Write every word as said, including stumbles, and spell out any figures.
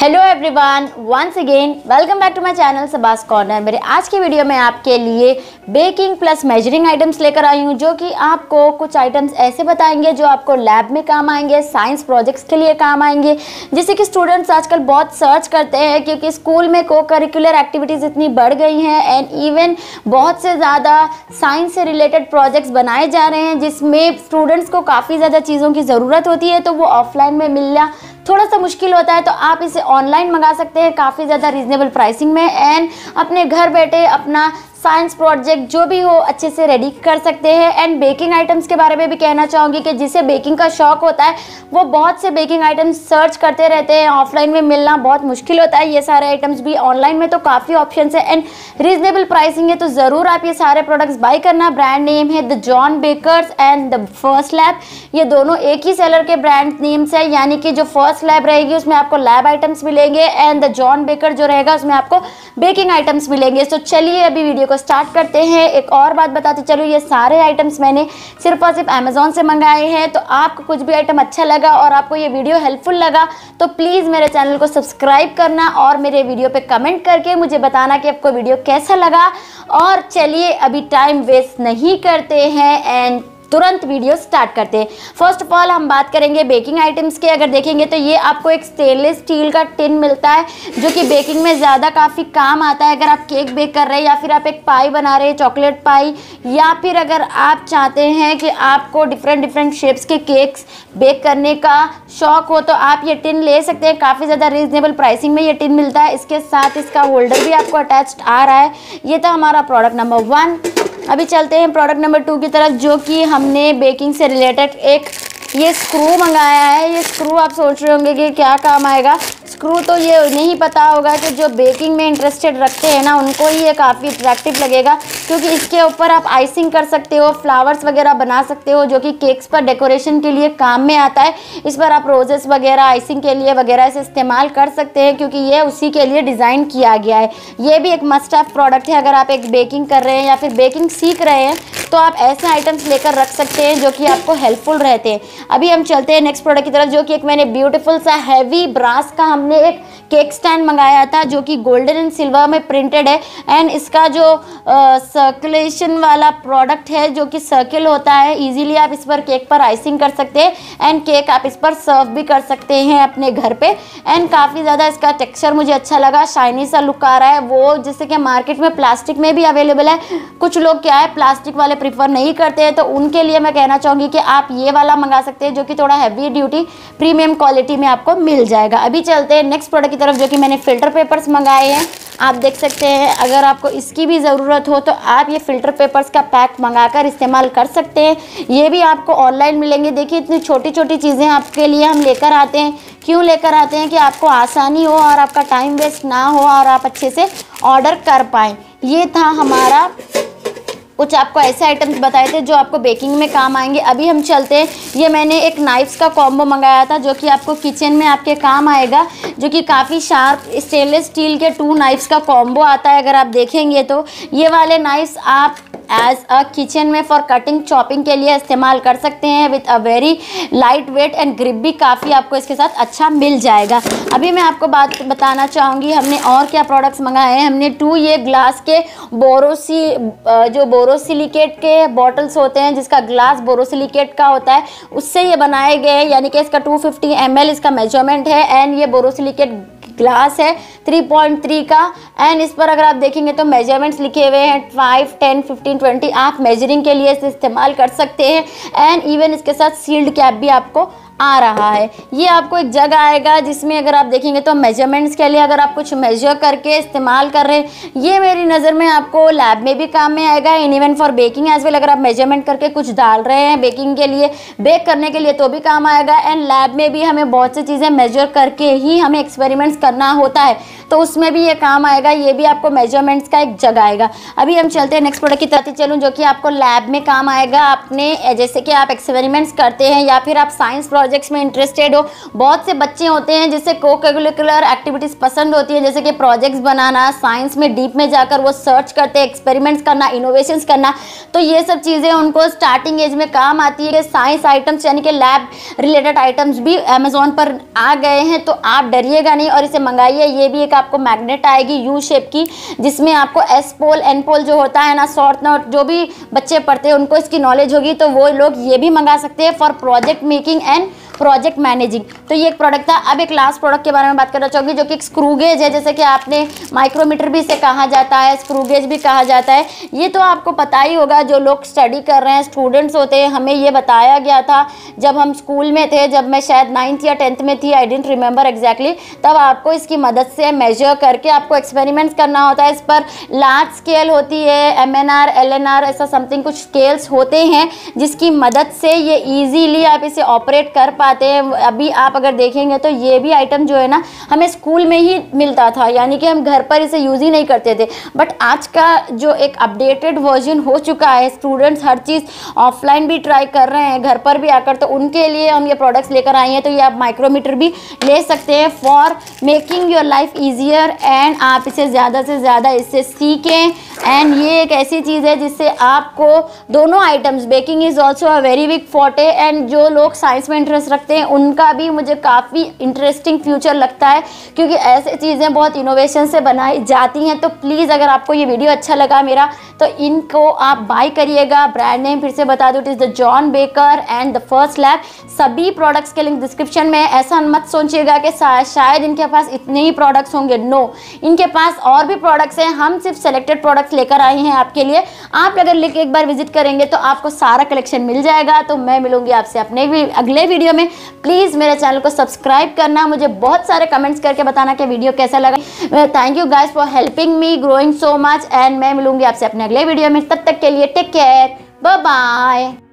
Hello everyone, once again welcome back to my channel सबास corner. मेरे आज की video में आपके लिए बेकिंग प्लस मेजरिंग आइटम्स लेकर आई हूँ, जो कि आपको कुछ आइटम्स ऐसे बताएंगे जो आपको लैब में काम आएंगे, साइंस प्रोजेक्ट्स के लिए काम आएंगे, जिसे कि स्टूडेंट्स आजकल बहुत सर्च करते हैं क्योंकि स्कूल में को करिकुलर एक्टिविटीज़ इतनी बढ़ गई हैं एंड इवन बहुत से ज़्यादा साइंस से रिलेटेड प्रोजेक्ट्स बनाए जा रहे हैं जिसमें स्टूडेंट्स को काफ़ी ज़्यादा चीज़ों की ज़रूरत होती है, तो वो ऑफलाइन में मिलना थोड़ा सा मुश्किल होता है। तो आप इसे ऑनलाइन मंगा सकते हैं काफ़ी ज़्यादा रीज़नेबल प्राइसिंग में एंड अपने घर बैठे अपना साइंस प्रोजेक्ट जो भी हो अच्छे से रेडी कर सकते हैं। एंड बेकिंग आइटम्स के बारे में भी कहना चाहूँगी कि जिसे बेकिंग का शौक होता है वो बहुत से बेकिंग आइटम्स सर्च करते रहते हैं, ऑफलाइन में मिलना बहुत मुश्किल होता है। ये सारे आइटम्स भी ऑनलाइन में तो काफ़ी ऑप्शन है एंड रीज़नेबल प्राइसिंग है, तो ज़रूर आप ये सारे प्रोडक्ट्स बाई करना। ब्रांड नेम है the John Bakers and the first lab, ये दोनों एक ही सेलर के ब्रांड नेम्स है, यानी कि जो फर्स्ट लैब रहेगी उसमें आपको लैब आइटम्स मिलेंगे एंड द जॉन बेकर जो रहेगा उसमें आपको बेकिंग आइटम्स मिलेंगे। तो चलिए अभी वीडियो को स्टार्ट करते हैं। एक और बात बताते चलो, ये सारे आइटम्स मैंने सिर्फ और सिर्फ अमेज़ॉन से मंगाए हैं, तो आपको कुछ भी आइटम अच्छा लगा और आपको ये वीडियो हेल्पफुल लगा तो प्लीज़ मेरे चैनल को सब्सक्राइब करना और मेरे वीडियो पे कमेंट करके मुझे बताना कि आपको वीडियो कैसा लगा। और चलिए अभी टाइम वेस्ट नहीं करते हैं एंड तुरंत वीडियो स्टार्ट करते हैं। फर्स्ट ऑफ ऑल हम बात करेंगे बेकिंग आइटम्स के। अगर देखेंगे तो ये आपको एक स्टेनलेस स्टील का टिन मिलता है जो कि बेकिंग में ज़्यादा काफ़ी काम आता है। अगर आप केक बेक कर रहे हैं या फिर आप एक पाई बना रहे हैं, चॉकलेट पाई, या फिर अगर आप चाहते हैं कि आपको डिफरेंट डिफरेंट शेप्स के केक्स बेक करने का शौक हो तो आप ये टिन ले सकते हैं। काफ़ी ज़्यादा रीजनेबल प्राइसिंग में ये टिन मिलता है। इसके साथ इसका होल्डर भी आपको अटैच्ड आ रहा है। ये था हमारा प्रोडक्ट नंबर वन। अभी चलते हैं प्रोडक्ट नंबर टू की तरफ, जो कि हमने बेकिंग से रिलेटेड एक ये स्क्रू मंगाया है। ये स्क्रू आप सोच रहे होंगे कि क्या काम आएगा। स्क्रू तो ये नहीं पता होगा कि जो बेकिंग में इंटरेस्टेड रखते हैं ना उनको ही ये काफ़ी अट्रैक्टिव लगेगा, क्योंकि इसके ऊपर आप आइसिंग कर सकते हो, फ्लावर्स वगैरह बना सकते हो, जो कि केक्स पर डेकोरेशन के लिए काम में आता है। इस पर आप रोजेस वगैरह आइसिंग के लिए वगैरह इसे इस्तेमाल कर सकते हैं क्योंकि ये उसी के लिए डिज़ाइन किया गया है। ये भी एक मस्ट हैव प्रोडक्ट है। अगर आप एक बेकिंग कर रहे हैं या फिर बेकिंग सीख रहे हैं तो आप ऐसे आइटम्स लेकर रख सकते हैं जो कि आपको हेल्पफुल रहते हैं। अभी हम चलते हैं नेक्स्ट प्रोडक्ट की तरफ, जो कि एक मैंने ब्यूटीफुल सा हैवी ब्रास का हमने एक केक स्टैंड मंगाया था जो कि गोल्डन एंड सिल्वर में प्रिंटेड है एंड इसका जो आ, सर्कुलेशन वाला प्रोडक्ट है जो कि सर्किल होता है। इजीली आप इस पर केक पर आइसिंग कर सकते हैं एंड केक आप इस पर सर्व भी कर सकते हैं अपने घर पे। एंड काफ़ी ज़्यादा इसका टेक्सचर मुझे अच्छा लगा, शाइनी सा लुक आ रहा है वो, जैसे कि मार्केट में प्लास्टिक में भी अवेलेबल है। कुछ लोग क्या है प्लास्टिक वाले प्रीफर नहीं करते हैं, तो उनके लिए मैं कहना चाहूँगी कि आप ये वाला मंगा सकते हैं जो कि थोड़ा हैवी ड्यूटी प्रीमियम क्वालिटी में आपको मिल जाएगा। अभी चलते हैं नेक्स्ट प्रोडक्ट की तरफ, जो कि मैंने फ़िल्टर पेपर्स मंगाए हैं। आप देख सकते हैं, अगर आपको इसकी भी ज़रूरत हो तो आप ये फ़िल्टर पेपर्स का पैक मंगाकर इस्तेमाल कर सकते हैं। ये भी आपको ऑनलाइन मिलेंगे। देखिए इतनी छोटी छोटी चीज़ें आपके लिए हम लेकर आते हैं। क्यों लेकर आते हैं? कि आपको आसानी हो और आपका टाइम वेस्ट ना हो और आप अच्छे से ऑर्डर कर पाएँ। ये था हमारा कुछ आपको ऐसे आइटम्स बताए थे जो आपको बेकिंग में काम आएंगे। अभी हम चलते हैं, ये मैंने एक नाइफ्स का कॉम्बो मंगाया था जो कि आपको किचन में आपके काम आएगा, जो कि काफ़ी शार्प स्टेनलेस स्टील के टू नाइफ्स का कॉम्बो आता है। अगर आप देखेंगे तो ये वाले नाइफ्स आप एज अ किचन में फॉर कटिंग चॉपिंग के लिए इस्तेमाल कर सकते हैं with a very light weight and grip भी काफ़ी आपको इसके साथ अच्छा मिल जाएगा। अभी मैं आपको बात बताना चाहूँगी हमने और क्या प्रोडक्ट्स मंगाए हैं। हमने टू ये ग्लास के बोरोसी जो बोरोसिलिकेट के बॉटल्स होते हैं जिसका ग्लास बोरोसिलिकेट का होता है उससे ये बनाए गए हैं, यानी कि इसका टू फिफ्टी एम एल इसका मेजरमेंट है एंड ये बोरोसिलिकेट ग्लास है थ्री पॉइंट थ्री का। एंड इस पर अगर आप देखेंगे तो मेजरमेंट्स लिखे हुए हैं फाइव, टेन, फिफ्टीन, ट्वेंटी। आप मेजरिंग के लिए इसे इस्तेमाल कर सकते हैं एंड इवन इसके साथ सील्ड कैप भी आपको आ रहा है। ये आपको एक जग आएगा जिसमें अगर आप देखेंगे तो मेजरमेंट्स के लिए अगर आप कुछ मेजर करके इस्तेमाल कर रहे हैं, ये मेरी नज़र में आपको लैब में भी काम में आएगा and even for baking as well. अगर आप मेजरमेंट करके कुछ डाल रहे हैं बेकिंग के लिए, बेक करने के लिए, तो भी काम आएगा एंड लैब में भी हमें बहुत सी चीज़ें मेजर करके ही हमें एक्सपेरिमेंट्स करना होता है। तो उसमें भी ये काम आएगा, ये भी आपको मेजरमेंट्स का एक जगह आएगा। अभी हम चलते हैं नेक्स्ट प्रोडक्ट की तरफ चलूँ, जो कि आपको लैब में काम आएगा। आपने जैसे कि आप एक्सपेरिमेंट्स करते हैं या फिर आप साइंस प्रोजेक्ट्स में इंटरेस्टेड हो, बहुत से बच्चे होते हैं जिसे को करिकुलर एक्टिविटीज़ पसंद होती है, जैसे कि प्रोजेक्ट्स बनाना, साइंस में डीप में जाकर वो सर्च करते हैं, एक्सपेरिमेंट्स करना, इनोवेशंस करना, तो ये सब चीज़ें उनको स्टार्टिंग एज में काम आती है। साइंस आइटम्स यानी कि लैब रिलेटेड आइटम्स भी अमेजोन पर आ गए हैं, तो आप डरिएगा नहीं और इसे मंगाइए। ये भी एक आपको मैग्नेट आएगी यू शेप की, जिसमें आपको एस पोल एन पोल जो होता है ना, शॉर्ट नोट, जो भी बच्चे पढ़ते हैं उनको इसकी नॉलेज होगी, तो वो लोग ये भी मंगा सकते हैं for project making and project managing. तो ये एक प्रोडक्ट था। अब एक लास्ट प्रोडक्ट के बारे में बात करना चाहूँगी, जो कि स्क्रू गेज है, जैसे कि आपने माइक्रोमीटर भी इसे कहा जाता है, स्क्रू गेज भी कहा जाता है। ये तो आपको पता ही होगा, जो लोग स्टडी कर रहे हैं, स्टूडेंट्स होते हैं। हमें ये बताया गया था जब हम स्कूल में थे, जब मैं शायद नाइन्थ या टेंथ में थी, आई डेंट रिमेंबर एग्जैक्टली, तब आपको इसकी मदद से मेजर करके आपको एक्सपेरिमेंट्स करना होता है। इस पर लार्ज स्केल होती है, M N R L N R ऐसा समथिंग कुछ स्केल्स होते हैं, जिसकी मदद से ये ईजीली आप इसे ऑपरेट कर आते हैं। अभी आप अगर देखेंगे तो ये भी आइटम जो है ना, हमें स्कूल में ही मिलता था, यानी कि हम घर पर इसे यूज़ ही नहीं करते थे। बट आज का जो एक अपडेटेड वर्जन हो चुका है, स्टूडेंट्स हर चीज़ ऑफलाइन भी ट्राई कर रहे हैं, घर पर भी आकर, तो उनके लिए हम ये प्रोडक्ट्स लेकर आए हैं। तो ये आप माइक्रोमीटर भी ले सकते हैं for making your life easier, and आप इसे ज़्यादा से ज़्यादा इससे सीखें। एंड ये एक ऐसी चीज़ है जिससे आपको दोनों items, baking is also a very big forte, and जो लोग साइंस में इंटरेस्ट रखते हैं उनका भी मुझे काफ़ी इंटरेस्टिंग फ्यूचर लगता है, क्योंकि ऐसी चीज़ें बहुत इनोवेशन से बनाई जाती हैं। तो प्लीज़, अगर आपको ये वीडियो अच्छा लगा मेरा, तो इनको आप बाय करिएगा। ब्रांड नेम फिर से बता दूँ, it is the John Baker and the first lab. सभी प्रोडक्ट्स के लिंक डिस्क्रिप्शन में है। ऐसा मत सोचिएगा कि शायद इनके पास इतने ही प्रोडक्ट्स होंगे, नो, इनके पास और भी प्रोडक्ट्स हैं। हम सिर्फ सेलेक्टेड प्रोडक्ट्स लेकर आए हैं आपके लिए। आप अगर लिंक एक बार विजिट करेंगे तो आपको सारा कलेक्शन मिल जाएगा। तो मैं मिलूंगी आपसे अपने भी अगले वीडियो में। प्लीज़ मेरे चैनल को सब्सक्राइब करना, मुझे बहुत सारे कमेंट्स करके बताना कि वीडियो कैसा लगा। Thank you guys for helping me growing so much, and मैं मिलूंगी आपसे अपने अगले वीडियो में। तब तक के लिए टेक केयर, बाय बाय।